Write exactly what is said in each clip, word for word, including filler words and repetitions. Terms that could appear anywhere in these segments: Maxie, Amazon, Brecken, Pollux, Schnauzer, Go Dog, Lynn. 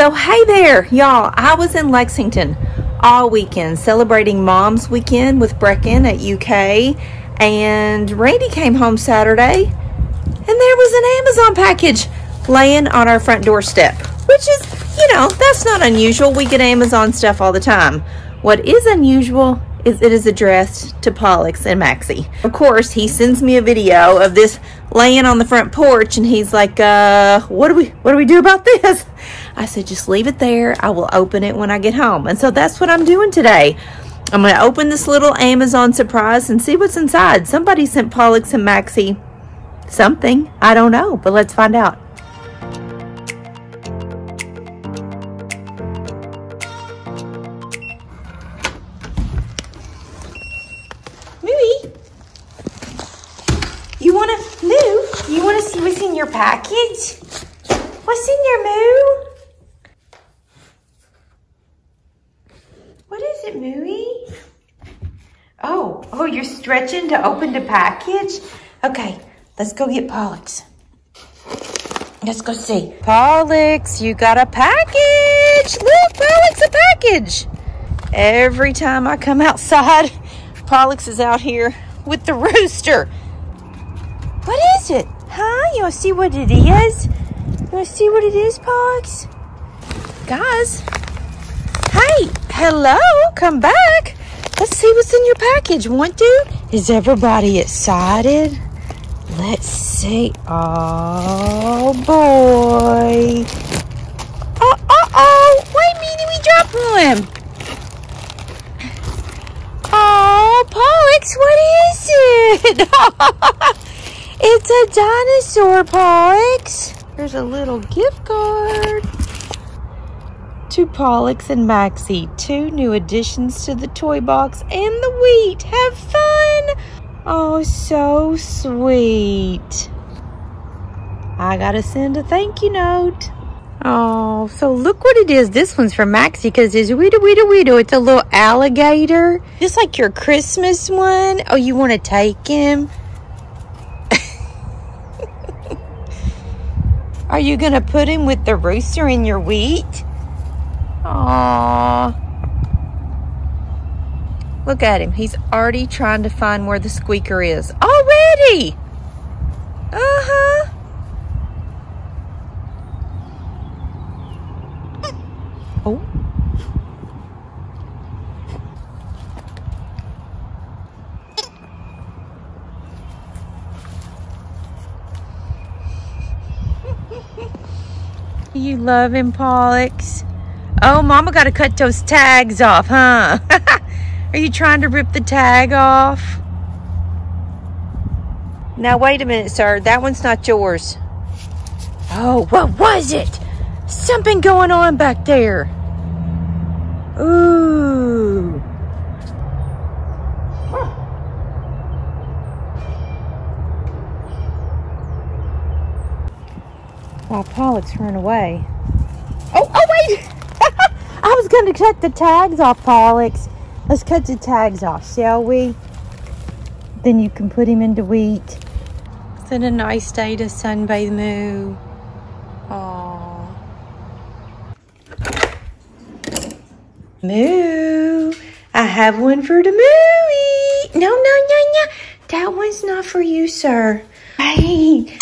So hey there, y'all. I was in Lexington all weekend celebrating Mom's Weekend with Brecken at U K, and Randy came home Saturday and there was an Amazon package laying on our front doorstep, which is, you know, that's not unusual. We get Amazon stuff all the time. What is unusual is it is addressed to Pollux and Maxie. Of course, he sends me a video of this laying on the front porch, and he's like, uh, what do we, what do we do about this? I said, just leave it there. I will open it when I get home. And so that's what I'm doing today. I'm gonna open this little Amazon surprise and see what's inside. Somebody sent Pollux and Maxie something. I don't know, but let's find out. What's in your package? What's in your Moo? What is it, Mooey? Oh, oh, you're stretching to open the package? Okay, let's go get Pollux. Let's go see. Pollux, you got a package. Look, Pollux, a package. Every time I come outside, Pollux is out here with the rooster. What is it? Huh? You want to see what it is? You want to see what it is, Pollux? Guys. Hey. Hello. Come back. Let's see what's in your package. Want to? Is everybody excited? Let's see. Oh, boy. Oh, oh, oh. Wait a minute. We dropped one. Oh, Pollux. What is it? It's a dinosaur, Pollux. Here's a little gift card to Pollux and Maxie. Two new additions to the toy box and the wheat. Have fun. Oh, so sweet. I gotta send a thank you note. Oh, so look what it is. This one's for Maxie because it's weedoo weedoo weedoo. It's a little alligator. Just like your Christmas one. Oh, you want to take him? Are you going to put him with the rooster in your wheat? Aww. Look at him. He's already trying to find where the squeaker is. Already! Uh-huh. Oh. You love him, Pollux. Oh, Mama got to cut those tags off, huh? Are you trying to rip the tag off? Now, wait a minute, sir. That one's not yours. Oh, what was it? Something going on back there. Ooh. While Pollux ran away. Oh, oh wait! I was going to cut the tags off, Pollux. Let's cut the tags off, shall we? Then you can put him into wheat. It's a nice day to sunbathe Moo. Aww. Moo, I have one for the Mooey. No, no, no, no. That one's not for you, sir. Hey.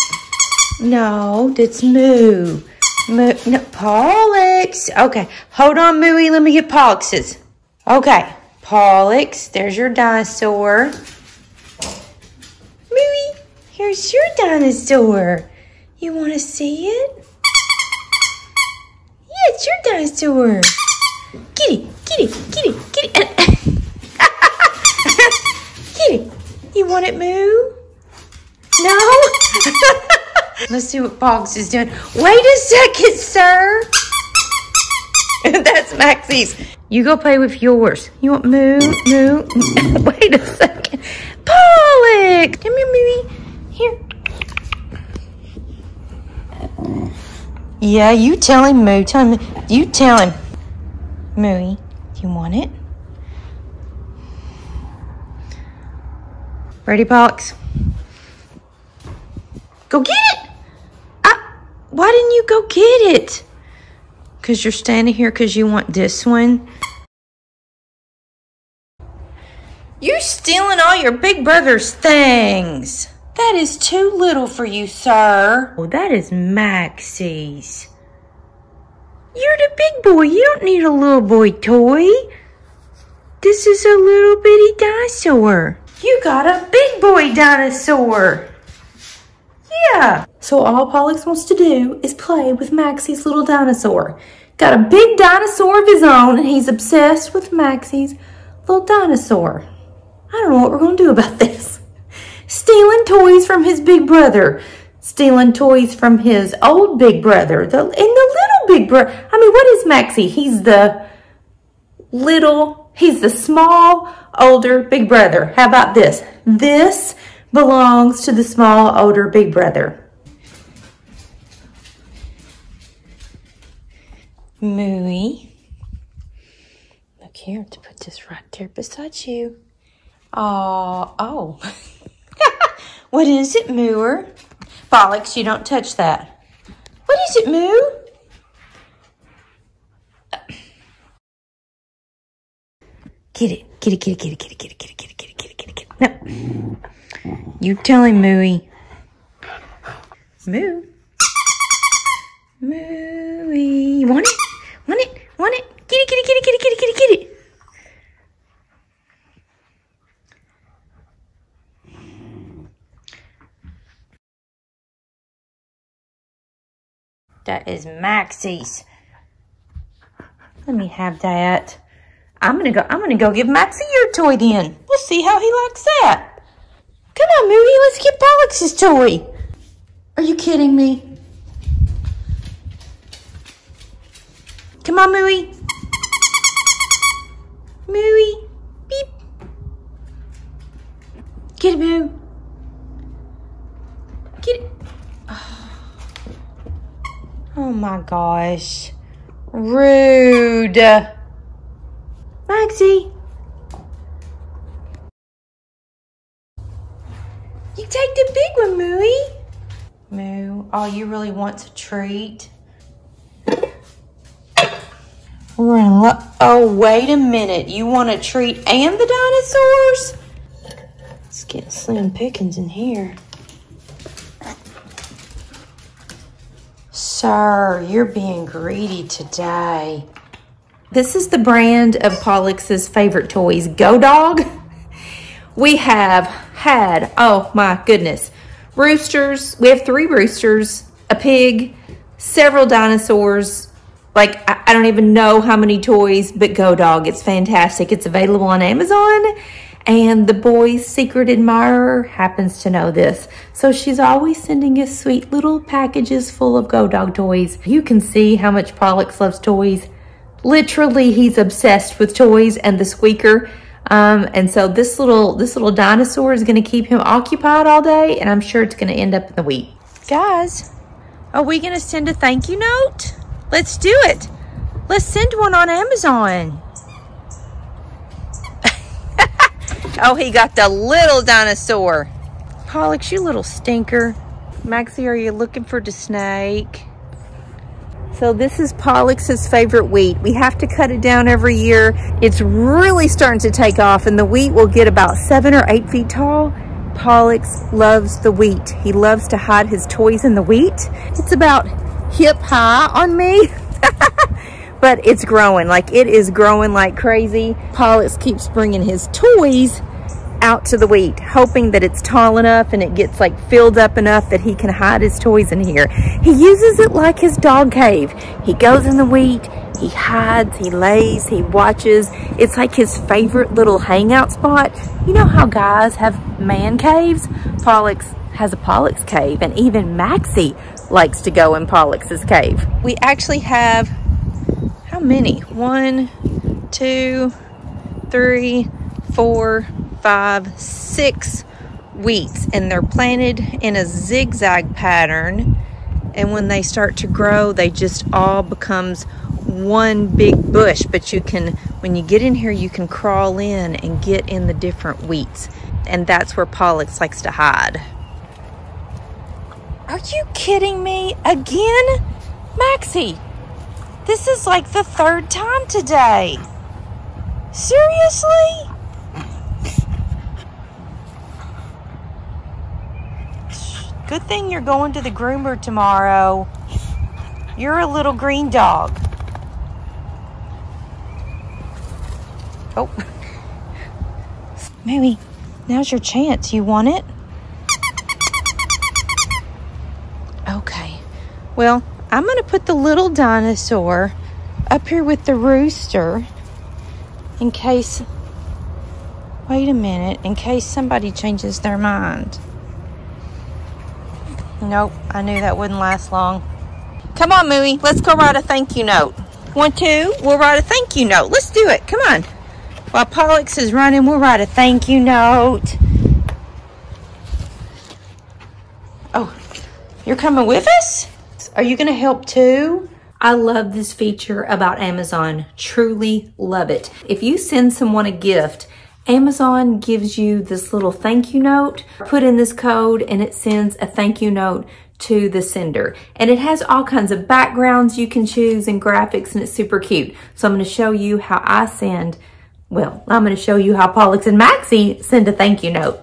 No, that's Moo. Moo, no, Pollux. Okay, hold on, Mooey. Let me get Pollux's. Okay, Pollux, there's your dinosaur. Mooey, here's your dinosaur. You want to see it? Yeah, it's your dinosaur. Get it, get it, get it, get it. Get it. You want it, Moo? No? Let's see what Pollux is doing. Wait a second, sir. That's Maxie's. You go play with yours. You want Moo? Moo? Wait a second. Pollux! Come here, Mooey. Here. Yeah, you tell him, Moo. Tell him. You tell him. Mooey, you want it? Ready, Pollux? Go get it! Why didn't you go get it? because you're standing here because you want this one. You're stealing all your big brother's things. That is too little for you, sir. Well, that is Maxie's. You're the big boy. You don't need a little boy toy. This is a little bitty dinosaur. You got a big boy dinosaur. Yeah. So all Pollux wants to do is play with Maxie's little dinosaur. Got a big dinosaur of his own, and he's obsessed with Maxie's little dinosaur. I don't know what we're going to do about this. Stealing toys from his big brother. Stealing toys from his old big brother. The, and the little big brother. I mean, what is Maxie? He's the little, he's the small, older big brother. How about this? This belongs to the small, older big brother. Mooey. Look here, I have to put this right there beside you. Uh, oh, oh. What is it, Mooer? Pollux, you don't touch that. What is it, Moo? Get it, get it, get it, get it, get it, get it, get it, get it, get it, get it, get it, get it. No. You tell him, Mooey. Moo. Mooey. You want it? Want it? Want it? Get it, get it, get it, get it, get it, get it, get it. That is Maxie's. Let me have that. I'm gonna go. I'm gonna go give Maxie your toy then. We'll see how he likes that. Come on, Mooey. Let's get Pollux's toy. Are you kidding me? Come on, Mooey. Mooey. Beep. Get it, Moo. Get it. Oh my gosh. Rude. Maxie. You take the big one, Mooey. Moo, all you really want's a treat. We're in love. Oh, wait a minute. You want a treat and the dinosaurs? Let's get slim pickings in here. Sir, you're being greedy today. This is the brand of Pollux's favorite toys, Go Dog. We have had, oh my goodness, roosters. We have three roosters, a pig, several dinosaurs. Like, I, I don't even know how many toys, but Go Dog, it's fantastic. It's available on Amazon, and the boy's secret admirer happens to know this. So she's always sending us sweet little packages full of Go Dog toys. You can see how much Pollux loves toys. Literally, he's obsessed with toys and the squeaker. Um, and so this little, this little dinosaur is gonna keep him occupied all day, and I'm sure it's gonna end up in the week. Guys, are we gonna send a thank you note? Let's do it. Let's send one on Amazon. Oh, he got the little dinosaur. Pollux, you little stinker. Maxie, are you looking for the snake? So this is Pollux's favorite wheat. We have to cut it down every year. It's really starting to take off, and the wheat will get about seven or eight feet tall. Pollux loves the wheat. He loves to hide his toys in the wheat. It's about hip high on me. But it's growing, like it is growing like crazy. Pollux keeps bringing his toys out to the wheat, hoping that it's tall enough and it gets like filled up enough that he can hide his toys in here. He uses it like his dog cave. He goes in the wheat, he hides, he lays, he watches. It's like his favorite little hangout spot. You know how guys have man caves? Pollux has a Pollux cave, and even Maxie likes to go in Pollux's cave. We actually have, how many? One, two, three, four, five, six wheats, and they're planted in a zigzag pattern, and when they start to grow, they just all becomes one big bush. But you can, when you get in here, you can crawl in and get in the different wheats, and that's where Pollux likes to hide. Are you kidding me again, Maxie? This is like the third time today. Seriously? Good thing you're going to the groomer tomorrow. You're a little green dog. Oh. Maybe now's your chance. You want it? Okay. Well, I'm going to put the little dinosaur up here with the rooster in case... Wait a minute. In case somebody changes their mind. Nope, I knew that wouldn't last long. Come on, Mooey, let's go write a thank you note. One, two, we'll write a thank you note. Let's do it, come on. While Pollux is running, we'll write a thank you note. Oh, you're coming with us? Are you gonna help too? I love this feature about Amazon, truly love it. If you send someone a gift, Amazon gives you this little thank you note, put in this code, and it sends a thank you note to the sender. And it has all kinds of backgrounds you can choose and graphics, and it's super cute. So I'm gonna show you how I send, well, I'm gonna show you how Pollux and Maxie send a thank you note.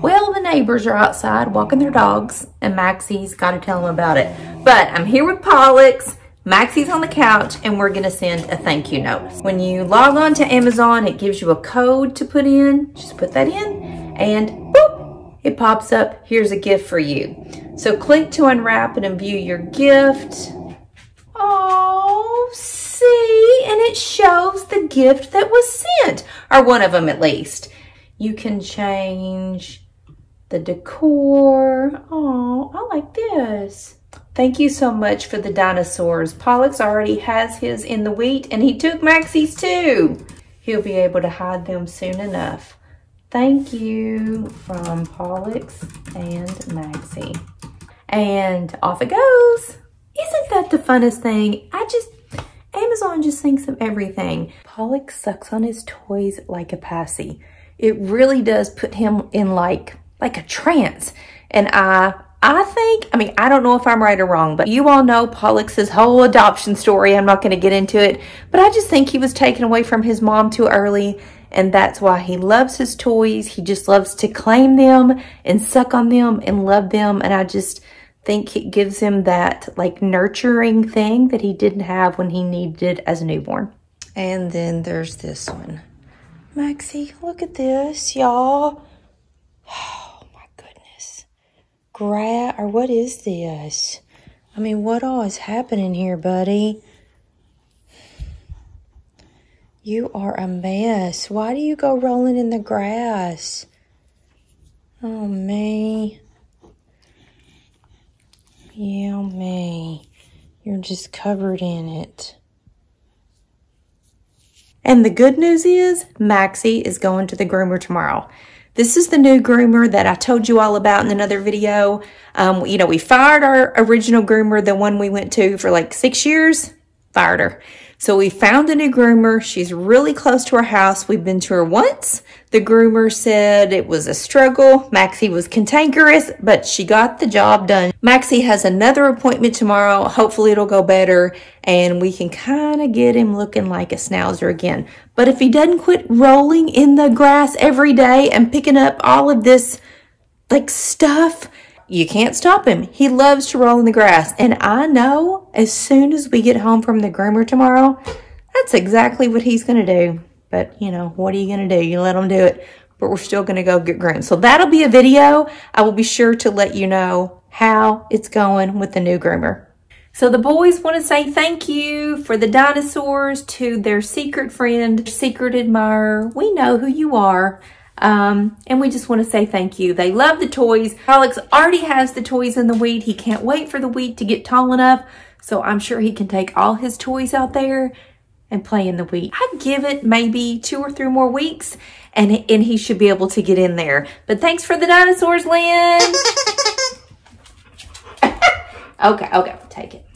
Well, the neighbors are outside walking their dogs, and Maxie's gotta tell them about it. But I'm here with Pollux. Maxie's on the couch, and we're gonna send a thank you note. When you log on to Amazon, it gives you a code to put in. Just put that in, and boop, it pops up, here's a gift for you. So click to unwrap and view your gift. Oh, see, and it shows the gift that was sent, or one of them at least. You can change the decor. Oh, I like this. Thank you so much for the dinosaurs. Pollux already has his in the wheat, and he took Maxie's too. He'll be able to hide them soon enough. Thank you from Pollux and Maxie. And off it goes. Isn't that the funnest thing? I just, Amazon just thinks of everything. Pollux sucks on his toys like a passy. It really does put him in like, like a trance. And I... I think, I mean, I don't know if I'm right or wrong, but you all know Pollux's whole adoption story. I'm not going to get into it, but I just think he was taken away from his mom too early, and that's why he loves his toys. He just loves to claim them and suck on them and love them, and I just think it gives him that, like, nurturing thing that he didn't have when he needed it as a newborn. And then there's this one. Maxie, look at this, y'all. Gra- or what is this? I mean, what all is happening here, buddy? You are a mess. Why do you go rolling in the grass? Oh, me. Yeah, me. You're just covered in it. And the good news is, Maxie is going to the groomer tomorrow. This is the new groomer that I told you all about in another video. Um, you know, we fired our original groomer, the one we went to for like six years, fired her. So we found a new groomer. She's really close to our house. We've been to her once. The groomer said it was a struggle. Maxie was cantankerous, but she got the job done. Maxie has another appointment tomorrow. Hopefully it'll go better, and we can kind of get him looking like a schnauzer again. But if he doesn't quit rolling in the grass every day and picking up all of this like stuff, you can't stop him. He loves to roll in the grass. And I know as soon as we get home from the groomer tomorrow, that's exactly what he's going to do. But, you know, what are you going to do? You let him do it. But we're still going to go get groomed. So that'll be a video. I will be sure to let you know how it's going with the new groomer. So the boys want to say thank you for the dinosaurs to their secret friend, secret admirer. We know who you are. Um, and we just want to say thank you. They love the toys. Pollux already has the toys in the wheat. He can't wait for the wheat to get tall enough. So I'm sure he can take all his toys out there and play in the wheat. I'd give it maybe two or three more weeks and, and he should be able to get in there. But thanks for the dinosaurs, Lynn. Okay, okay, take it.